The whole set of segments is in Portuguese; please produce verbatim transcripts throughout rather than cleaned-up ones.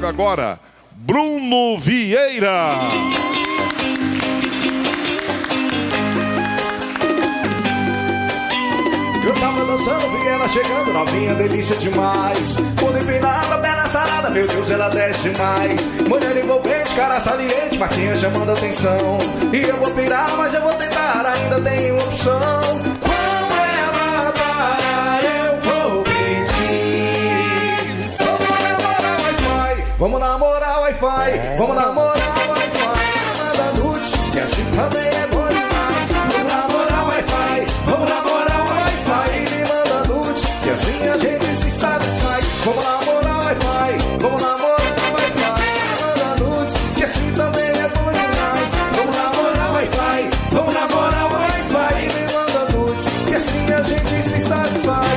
trago agora Bruno Vieira. Eu tava dançando, vi ela chegando, novinha, delícia demais. Toda empinada, perna sarada, meu Deus, ela desce demais. Mulher envolvente, cara saliente, marquinha chamando atenção. E eu vou pirar, mas eu vou tentar, ainda tenho opção. Vamos namorar Wi-Fi, é. Vamos namorar Wi-Fi. Nada nude, que assim também é bom demais. Vamos namorar Wi-Fi, vamos namorar Wi-Fi. Me manda nude, que assim a gente se satisfaz. Vamos namorar Wi-Fi, vamos namorar Wi-Fi. Manda nude, que assim também é bom demais. Vamos namorar Wi-Fi, vamos namorar Wi-Fi. Me manda nude, que assim a gente se satisfaz.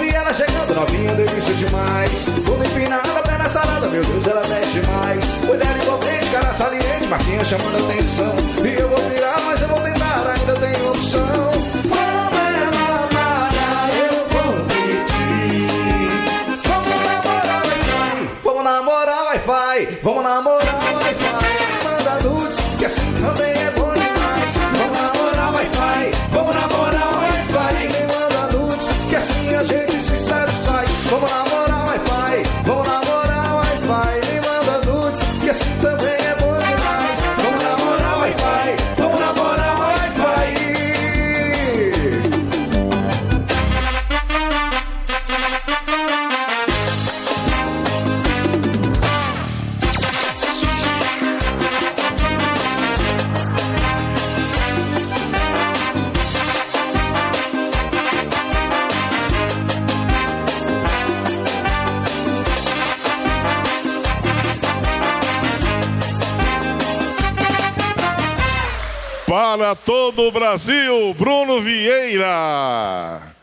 Vi ela chegando, novinha, delícia demais. Toda empinada, perna sarada, meu Deus, ela mexe demais. Mulher envolvente, cara saliente, marquinha chamando atenção. E eu vou virar, mas eu vou tentar, ainda tenho opção. Vamos namorar, eu vou pedir. Vamos namorar Wi-Fi, vamos namorar Wi-Fi, vamos namorar Wi-Fi. Manda nudes, que assim também é bom demais. Vamos namorar Wi-Fi, vamos namorar Wi-Fi. A gente se satisfaz. Vamos namorar Wi-Fi, vamos namorar Wi-Fi. Me manda nudes, que assim também é bom demais. Vamos namorar Wi-Fi, vamos namorar Wi-Fi. Para todo o Brasil, Bruno Vieira.